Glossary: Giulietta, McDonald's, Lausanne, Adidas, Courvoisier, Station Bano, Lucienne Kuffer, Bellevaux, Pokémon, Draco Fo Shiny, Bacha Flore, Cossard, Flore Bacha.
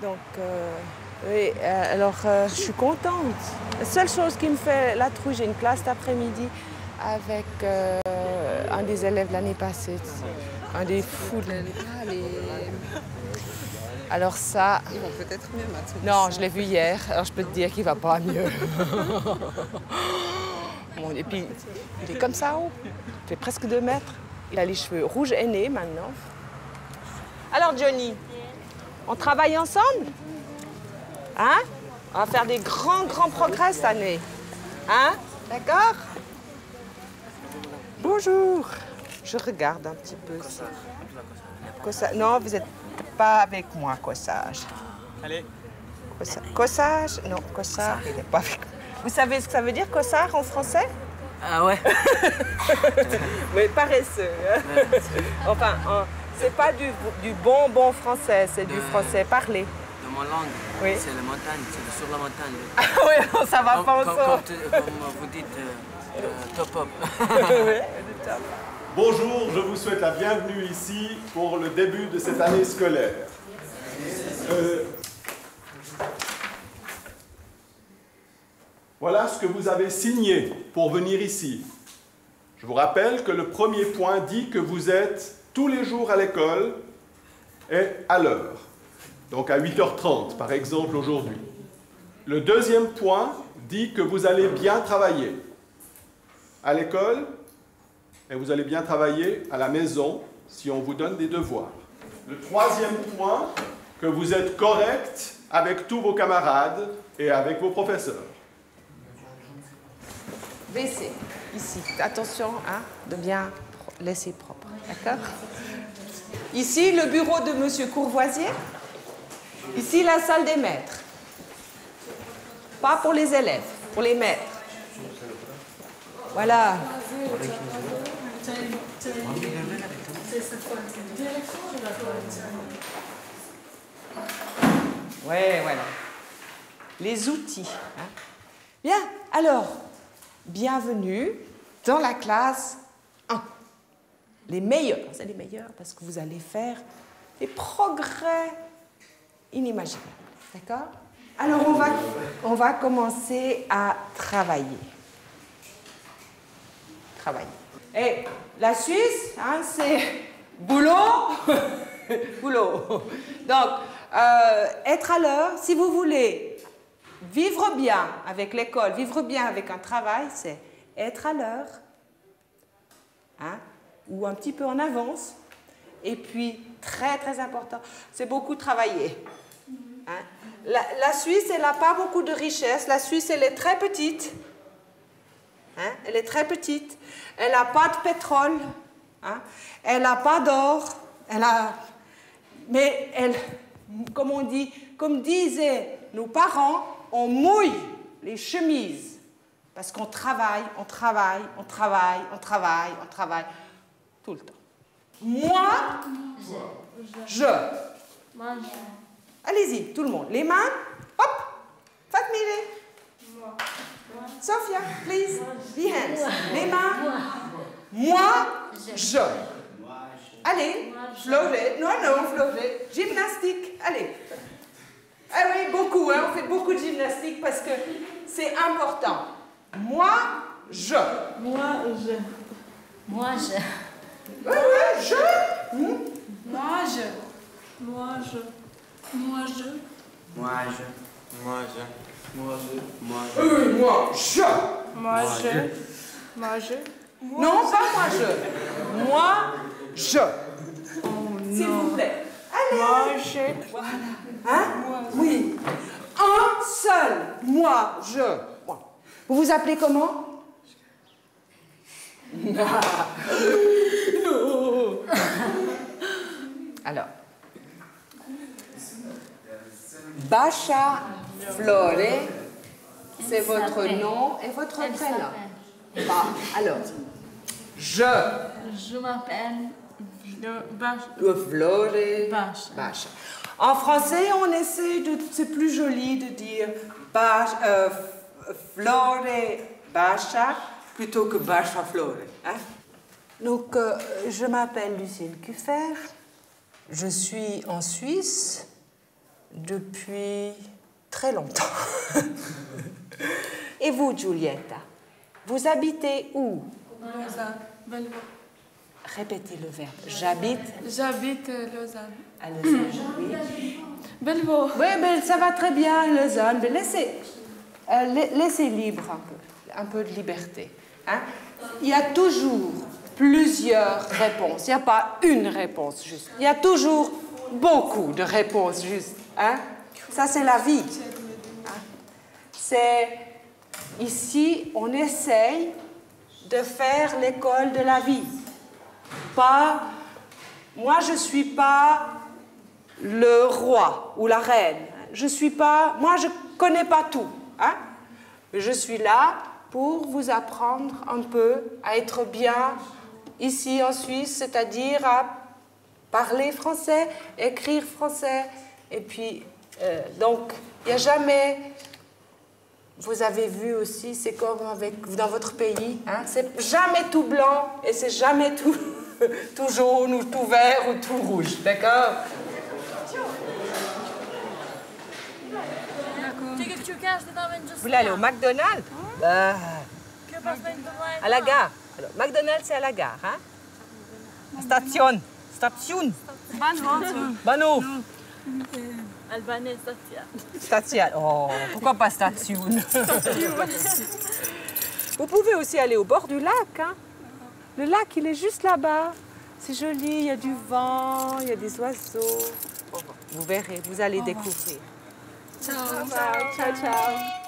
Donc, oui, alors je suis contente. La seule chose qui me fait la trouille, j'ai une classe d'après-midi avec un des élèves de l'année passée, un des fous de l'année passée. Alors ça... Ils vont peut-être mieux maintenant. Non, je l'ai vu hier, alors je peux te dire qu'il ne va pas mieux. Bon, et puis, il est comme ça haut, il fait presque 2 mètres. Il a les cheveux rouges aînés maintenant. Alors Johnny, on travaille ensemble? Hein? On va faire des grands progrès cette année. Hein? D'accord? Bonjour. Je regarde un petit peu ça. Cossard. Non, vous n'êtes pas avec moi, Cossard. Allez. Cossard? Non, Cossard, il n'est pas avec moi. Vous savez ce que ça veut dire, Cossard, en français? Ah ouais. Mais paresseux. Hein? Enfin, c'est pas du bon français, c'est du français parlé. De mon langue, oui. C'est la montagne, c'est sur la montagne. Ah oui, ça va pas ensemble. Comme vous dites, top-up. Ouais, top. Bonjour, je vous souhaite la bienvenue ici pour le début de cette année scolaire. Voilà ce que vous avez signé pour venir ici. Je vous rappelle que le premier point dit que vous êtes tous les jours à l'école et à l'heure. Donc à 8h30, par exemple, aujourd'hui. Le deuxième point dit que vous allez bien travailler à l'école et vous allez bien travailler à la maison si on vous donne des devoirs. Le troisième point, que vous êtes correct avec tous vos camarades et avec vos professeurs. Baissez, ici. Attention à de bien laisser propre, d'accord? Ici, le bureau de Monsieur Courvoisier. Ici, la salle des maîtres. Pas pour les élèves, pour les maîtres. Voilà. Ouais, voilà. Les outils. Hein? Bien, alors... Bienvenue dans la classe 1. Les meilleurs, c'est les meilleurs parce que vous allez faire des progrès inimaginables, d'accord? Alors on va commencer à travailler. Travailler. Et la Suisse, hein, c'est boulot, boulot. Donc, être à l'heure, si vous voulez... Vivre bien avec l'école, vivre bien avec un travail, c'est être à l'heure, hein, ou un petit peu en avance. Et puis, très important, c'est beaucoup travailler. Hein. La Suisse, elle n'a pas beaucoup de richesses. La Suisse, elle est très petite. Hein, elle est très petite. Elle n'a pas de pétrole. Hein. Elle n'a pas d'or. Mais elle, comme on dit, comme disaient nos parents, on mouille les chemises parce qu'on travaille, on travaille, on travaille, on travaille, on travaille tout le temps. Moi, je. Allez-y, tout le monde. Les mains, hop, Fatmile. Sophia, please, the hands. Les mains, moi, je. Allez, flotter, non, flotter. Gymnastique, allez. Ah oui, beaucoup, hein, on fait beaucoup de gymnastique parce que c'est important. Moi, je. Moi, je. Moi, je. Oui, oui, je. Hmm? Moi, je. Moi, je. Moi, je. Moi, je. Moi, je. Moi, je. Moi, je. Oui, moi, je. Moi, je. Moi, je. Non, pas moi, je. Moi, je. S'il vous plaît. Allez. Moi, je. Voilà. Hein? Oui. Un seul. Moi, je. Moi. Vous vous appelez comment? Non. Alors. Bacha Flore, c'est votre nom et votre prénom. Bah, alors. Je. Je m'appelle Flore. Bacha. En français, on essaie de, c'est plus joli de dire Flore Bacha plutôt que Bacha Flore. Hein? Donc, je m'appelle Lucienne Kuffer, je suis en Suisse, depuis très longtemps. Et vous, Giulietta, vous habitez où? Lausanne. Bellevaux. Répétez le verbe. J'habite. J'habite Lausanne. À Lausanne, oui. Bellevaux. Oui, mais ça va très bien, Lausanne. Mais laissez libre un peu de liberté. Hein? Il y a toujours plusieurs réponses. Il n'y a pas une réponse juste. Il y a toujours beaucoup de réponses juste. Hein? Ça, c'est la vie. Hein? C'est... Ici, on essaye de faire l'école de la vie. Pas, moi, je ne suis pas le roi ou la reine. Je suis pas, moi, je ne connais pas tout. Hein? Mais je suis là pour vous apprendre un peu à être bien ici en Suisse, c'est-à-dire à parler français, écrire français. Et puis, donc, il n'y a jamais... Vous avez vu aussi, c'est comme avec, dans votre pays, hein, c'est jamais tout blanc et c'est jamais tout, tout jaune ou tout vert ou tout rouge, d'accord? Vous allez au McDonald's? À la gare. Alors, McDonald's, c'est à la gare, hein? Station. Station. Bano. Albanais, station. Station. Oh, pourquoi pas station? Vous pouvez aussi aller au bord du lac. Hein? Le lac, il est juste là-bas. C'est joli, il y a du vent, il y a des oiseaux. Vous verrez, vous allez découvrir. Ciao, ciao, ciao.